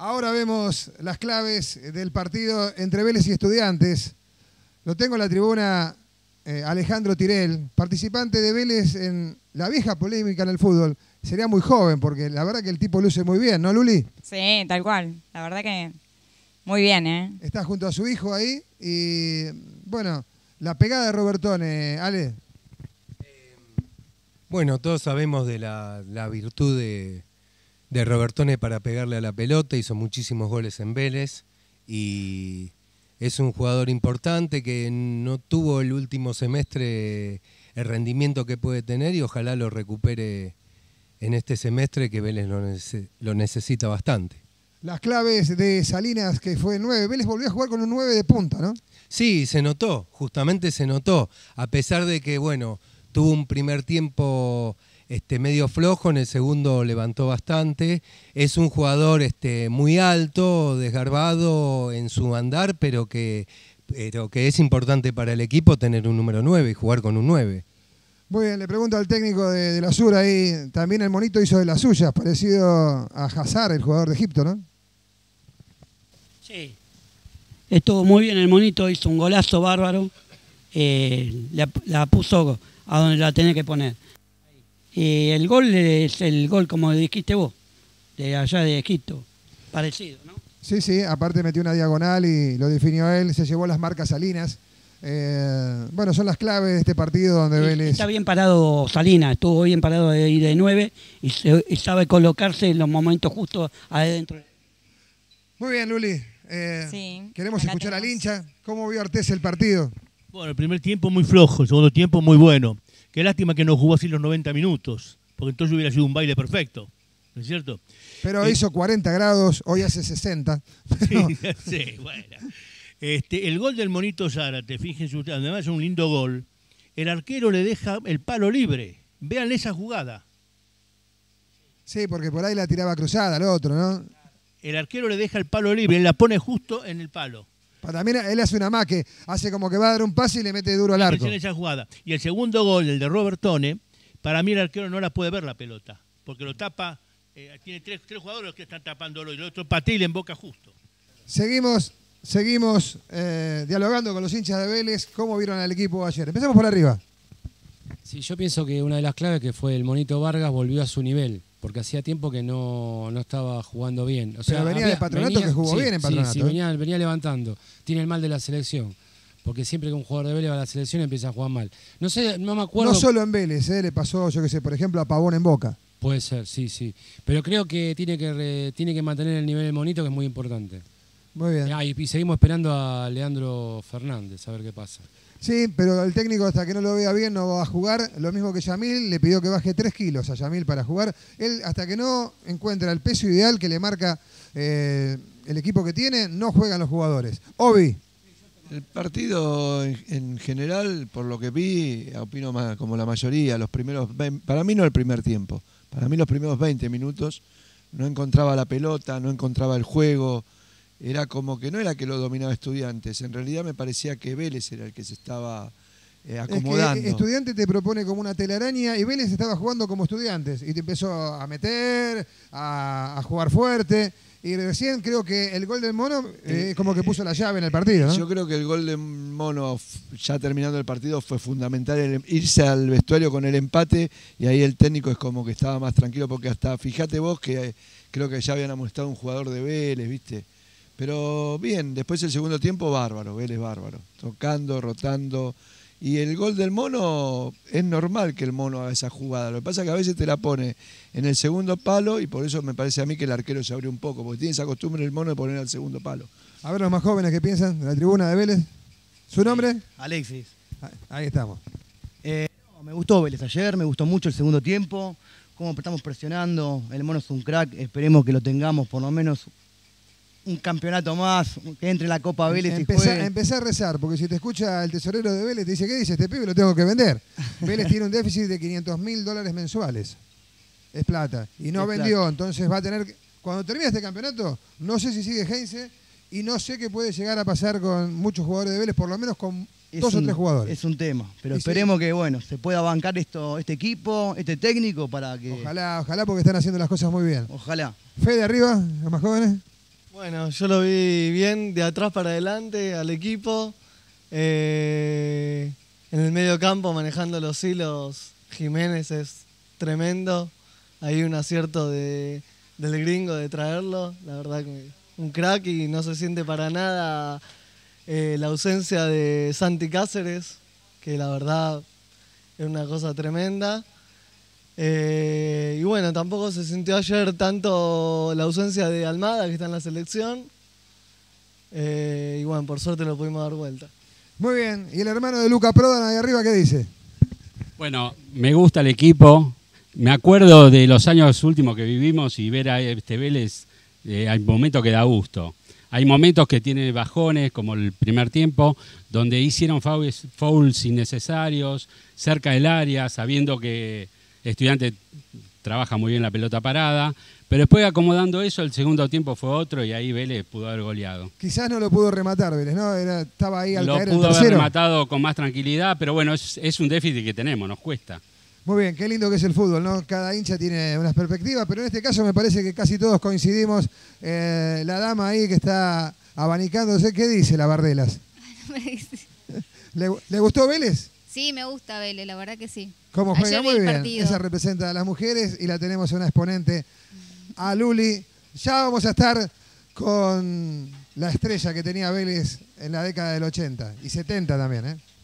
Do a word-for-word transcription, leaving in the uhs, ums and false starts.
Ahora vemos las claves del partido entre Vélez y Estudiantes. Lo tengo en la tribuna eh, Alejandro Tirel, participante de Vélez en la vieja polémica en el fútbol. Sería muy joven porque la verdad que el tipo luce muy bien, ¿no, Luli? Sí, tal cual. La verdad que muy bien, ¿eh? Está junto a su hijo ahí y, bueno, la pegada de Robertone, Ale. Eh, bueno, todos sabemos de la, la virtud de, de Robertone para pegarle a la pelota. Hizo muchísimos goles en Vélez y es un jugador importante que no tuvo el último semestre el rendimiento que puede tener y ojalá lo recupere en este semestre que Vélez lo, neces- lo necesita bastante. Las claves de Salinas, que fue nueve. Vélez volvió a jugar con un nueve de punta, ¿no? Sí, se notó, justamente se notó. A pesar de que, bueno, tuvo un primer tiempo este, medio flojo, en el segundo levantó bastante. Es un jugador este, muy alto, desgarbado en su andar, pero que, pero que es importante para el equipo tener un número nueve y jugar con un nueve. Muy bien, le pregunto al técnico de, de la Sur ahí, también el monito hizo de las suyas, parecido a Hazar, el jugador de Egipto, ¿no? Sí, estuvo muy bien el monito, hizo un golazo bárbaro, eh, la, la puso a donde la tenía que poner. Eh, el gol es el gol, como dijiste vos, de allá de Egipto, parecido, ¿no? Sí, sí, aparte metió una diagonal y lo definió él, se llevó las marcas Salinas. Eh, bueno, son las claves de este partido donde sí, Vélez... Está bien parado Salinas, estuvo bien parado de ir de nueve y, se, y sabe colocarse en los momentos justos adentro. Muy bien, Luli. Eh, sí, queremos escuchar tenemos. Al hincha. ¿Cómo vio Artés el partido? Bueno, el primer tiempo muy flojo, el segundo tiempo muy bueno. Qué lástima que no jugó así los noventa minutos, porque entonces hubiera sido un baile perfecto, ¿no es cierto? Pero eh, hizo cuarenta grados, hoy hace sesenta. Pero... Sí, sí, bueno... Este, el gol del monito Zárate, fíjense ustedes, además es un lindo gol. El arquero le deja el palo libre. Vean esa jugada. Sí, porque por ahí la tiraba cruzada al otro, ¿no? El arquero le deja el palo libre, él la pone justo en el palo. También él hace una maque, hace como que va a dar un pase y le mete duro al arco. Fíjense en esa jugada. Y el segundo gol, el de Robertone, para mí el arquero no la puede ver la pelota, porque lo tapa, eh, tiene tres, tres jugadores que están tapándolo y el otro Patil en boca justo. Seguimos. Seguimos eh, dialogando con los hinchas de Vélez. ¿Cómo vieron al equipo ayer? Empezamos por arriba. Sí, yo pienso que una de las claves que fue el monito Vargas volvió a su nivel, porque hacía tiempo que no, no estaba jugando bien. O sea, Pero venía había, de Patronato venía, que jugó sí, bien en Patronato. Sí, sí, ¿eh? venía, venía levantando. Tiene el mal de la selección, porque siempre que un jugador de Vélez va a la selección empieza a jugar mal. No sé, no me acuerdo... No solo en Vélez, ¿eh? Le pasó, yo qué sé, por ejemplo, a Pavón en Boca. Puede ser, sí, sí. Pero creo que tiene que, re, tiene que mantener el nivel del monito, que es muy importante. Muy bien. Ah, y, y seguimos esperando a Leandro Fernández, a ver qué pasa. Sí, pero el técnico hasta que no lo vea bien no va a jugar. Lo mismo que Yamil, le pidió que baje tres kilos a Yamil para jugar. Él hasta que no encuentra el peso ideal que le marca eh, el equipo que tiene, no juegan los jugadores. Obi. El partido en, en general, por lo que vi, opino más como la mayoría, los primeros veinte, para mí no el primer tiempo, para mí los primeros veinte minutos no encontraba la pelota, no encontraba el juego. Era como que no era que lo dominaba Estudiantes, en realidad me parecía que Vélez era el que se estaba eh, acomodando. Es que Estudiantes te propone como una telaraña y Vélez estaba jugando como Estudiantes y te empezó a meter, a, a jugar fuerte y recién creo que el gol del Mono eh, como que puso la llave en el partido, ¿no? Yo creo que el gol del Mono, ya terminando el partido, fue fundamental el irse al vestuario con el empate y ahí el técnico es como que estaba más tranquilo porque hasta, fíjate vos, que creo que ya habían amonestado un jugador de Vélez, ¿viste? Pero bien, después el segundo tiempo, bárbaro, Vélez bárbaro. Tocando, rotando. Y el gol del Mono, es normal que el Mono haga esa jugada. Lo que pasa es que a veces te la pone en el segundo palo y por eso me parece a mí que el arquero se abrió un poco, porque tiene esa costumbre el Mono de poner al segundo palo. A ver los más jóvenes que piensan de la tribuna de Vélez. ¿Su nombre? Alexis. Ahí estamos. Eh, no, me gustó Vélez ayer, me gustó mucho el segundo tiempo. Cómo estamos presionando. El Mono es un crack, esperemos que lo tengamos por lo menos... un campeonato más, que entre la Copa Vélez empezá, y juegue. Empezá a rezar, porque si te escucha el tesorero de Vélez, te dice, ¿qué dice este pibe? Lo tengo que vender. Vélez tiene un déficit de quinientos mil dólares mensuales. Es plata. Y no es vendió, plata. Entonces va a tener... Cuando termine este campeonato, no sé si sigue Heinze, y no sé qué puede llegar a pasar con muchos jugadores de Vélez, por lo menos con es dos un, o tres jugadores. Es un tema, pero y esperemos sí. que, bueno, se pueda bancar esto, este equipo, este técnico, para que... Ojalá, ojalá, porque están haciendo las cosas muy bien. Ojalá. Fede, arriba, los más jóvenes. Bueno, yo lo vi bien, de atrás para adelante, al equipo. Eh, en el medio campo, manejando los hilos, Jiménez es tremendo. Hay un acierto de, del gringo de traerlo. La verdad que un crack, y no se siente para nada eh, la ausencia de Santi Cáceres, que la verdad es una cosa tremenda. Eh, y bueno, tampoco se sintió ayer tanto la ausencia de Almada, que está en la selección. Eh, y bueno, por suerte lo pudimos dar vuelta. Muy bien, y el hermano de Luca Prodan ahí arriba, ¿qué dice? Bueno, me gusta el equipo. Me acuerdo de los años últimos que vivimos y ver a este Vélez, eh, hay momentos que da gusto. Hay momentos que tiene bajones, como el primer tiempo, donde hicieron fouls, fouls innecesarios, cerca del área, sabiendo que Estudiantes trabaja muy bien la pelota parada, pero después acomodando eso, el segundo tiempo fue otro y ahí Vélez pudo haber goleado. Quizás no lo pudo rematar Vélez, ¿no? Era, estaba ahí al lo caer el tercero. Lo pudo haber rematado con más tranquilidad, pero bueno, es, es un déficit que tenemos, nos cuesta. Muy bien, qué lindo que es el fútbol, ¿no? Cada hincha tiene unas perspectivas, pero en este caso me parece que casi todos coincidimos. Eh, la dama ahí que está abanicándose, ¿qué dice la Bardelas? ¿Le, ¿Le gustó Vélez? Sí, me gusta Vélez, la verdad que sí. ¿Cómo juega? Muy bien. Esa representa a las mujeres y la tenemos una exponente, a Luli. Ya vamos a estar con la estrella que tenía Vélez en la década del ochenta y setenta también, ¿eh?